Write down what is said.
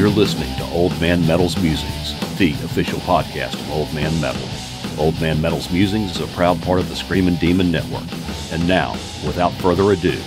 You're listening to Old Man Metal's Musings, the official podcast of Old Man Metal. Old Man Metal's Musings is a proud part of the Screamin' Demon Network. And now, without further ado,